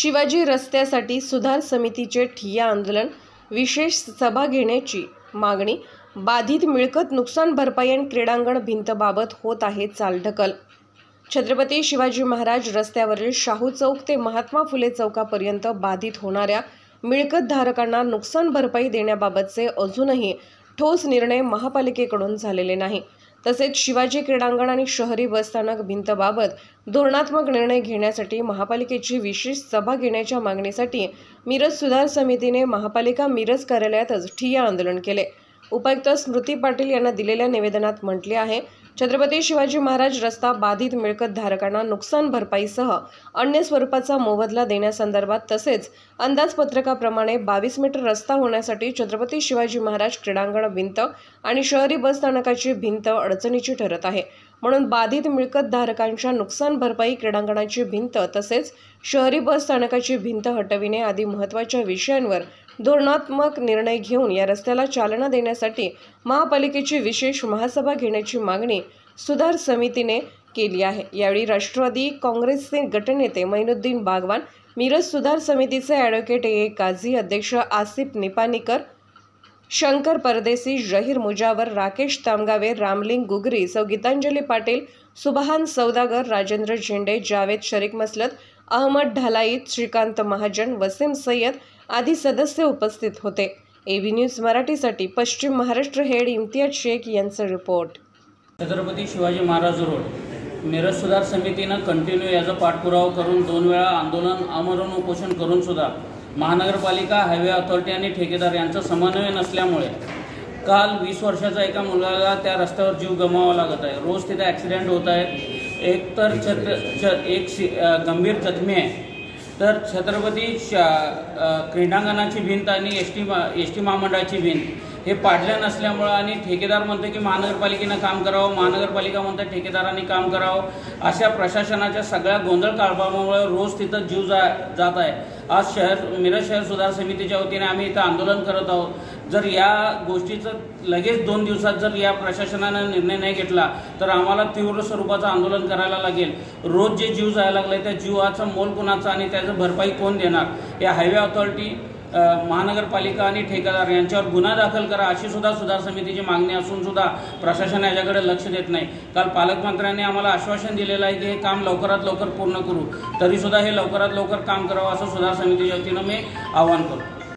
शिवाजी रस्त्यासाठी सुधार समितीचे ठिय्या आंदोलन, विशेष सभा घेण्याची मागणी, बाधित मिळकत नुकसान भरपाई आणि क्रीडांगण भिंतबाबत होत आहे चालढकल। छत्रपती शिवाजी महाराज रस्त्यावरील शाहू चौक ते महात्मा फुले चौकापर्यंत बाधित होणाऱ्या मिळकतधारकांना नुकसान भरपाई देण्याबाबतचे अजूनही ठोस निर्णय महापालिकेकडून झालेले नाही। तसेच शिवाजी क्रीडांगण आणि शहरी बसस्थानक भिंतबाबत धोरणात्मक निर्णय घेण्यासाठी महापालिकेची विशेष सभा घेण्याच्या मागणीसाठी मिरज सुधार समितीने महापालिका मिरज कार्यालयातच ठिय्या आंदोलन केले। उपायुक्त स्मृति पाटिल यांना दिलेल्या निवेदनात म्हटले आहे, छत्रपती शिवाजी महाराज रस्ता बाधित मिळकतधारकांना नुकसान भरपाईसह अन्य स्वरूपाचा मोबदला देण्यासंदर्भात तसेच अंदाजपत्रकाप्रमाणे 22 मीटर रस्ता होण्यासाठी छत्रपती शिवाजी महाराज क्रीडांगण भिंत आणि शहरी बस स्थानकाची भिंत अडचणीची ठरत आहे। म्हणून बाधित मिळकतधारकांच्या नुकसान भरपाई, क्रीडांगणाची भिंत तसेच शहरी बस स्थानकाची भिंत हटविणे आदी महत्त्वाच्या विषयांवर धोरणात्मक निर्णय घेऊन या रस्त्याला चालना देण्यासाठी महापालिकेची विशेष महासभा घेण्याची मागणी सुधार समितीने केली आहे। यावेळी राष्ट्रवादी काँग्रेसचे गटनेते मैनुद्दीन बागवान, मिरज सुधार समितीचे ॲडव्होकेट ए काझी, अध्यक्ष आसिफ निपाणीकर, शंकर परदेसी, जहीर मुजावर, राकेश तामगावे, रामलिंग गुगरी, सौ गीतांजलि पाटिल, सुबहान सौदागर, राजेंद्र झेंडे, जावेद शरीक, मसलत अहमद ढालाईत, श्रीकांत महाजन, वसीम सय्यद आदि सदस्य उपस्थित होते। AB न्यूज मराठीसाठी पश्चिम महाराष्ट्र हेड इम्तियाज शेख यांचा रिपोर्ट। छत्रपती शिवाजी महाराज रोड मिरज सुधार समितीनं कंटिन्यू याचा पाठपुरावा करून 2 वेळा आंदोलन आमरण उपोषण करून सुद्धा महानगरपालिका, हायवे अथॉरिटी आणि ठेकेदार यांचा समन्वय नसल्यामुळे काल 20 वर्षाचा एका मुलाला त्या रस्त्यावर जीव गमवावा लागत आहे। रोज तिथे ॲक्सिडेंट होत आहेत। एक गंभीर जखमी आहे, तर छत्रपती क्रीडांगणाची भिंत आणि एस टी महामंडळाची भिंत हे पाडल्या नसल्यामुळं आणि ठेकेदार म्हणतो की महानगरपालिकेनं काम करावं, महानगरपालिका म्हणतात ठेकेदारांनी काम करावं, अशा प्रशासनाच्या सगळ्या गोंधळ कारभारामुळे रोज तिथं जीव जात आहे। आज मिरज शहर सुधार समितीच्या वतीने आम्ही इथं आंदोलन करत आहोत। जर या गोष्टीचं लगेच 2 दिवसात जर या प्रशासनानं निर्णय नाही घेतला तर आम्हाला तीव्र स्वरूपाचं आंदोलन करायला लागेल। रोज जे जीव जायला लागले त्या जीवाचा मोल कोणाचा आणि त्याचं भरपाई कोण देणार? या हायवे अथॉरिटी, महानगरपालिका आणि ठेकेदार यांच्यावर गुन्हा दाखल करा अशी सुद्धा सुधार समितीची मागणी असून सुद्धा प्रशासन याच्याकडे लक्ष देत नाही। काल पालकमंत्र्यांनी आम्हाला आश्वासन दिलेलं आहे की हे काम लवकरात लवकर पूर्ण करू, तरीसुद्धा हे लवकरात लवकर काम करावं असं सुधार समितीच्या वतीनं मी आवाहन करतो।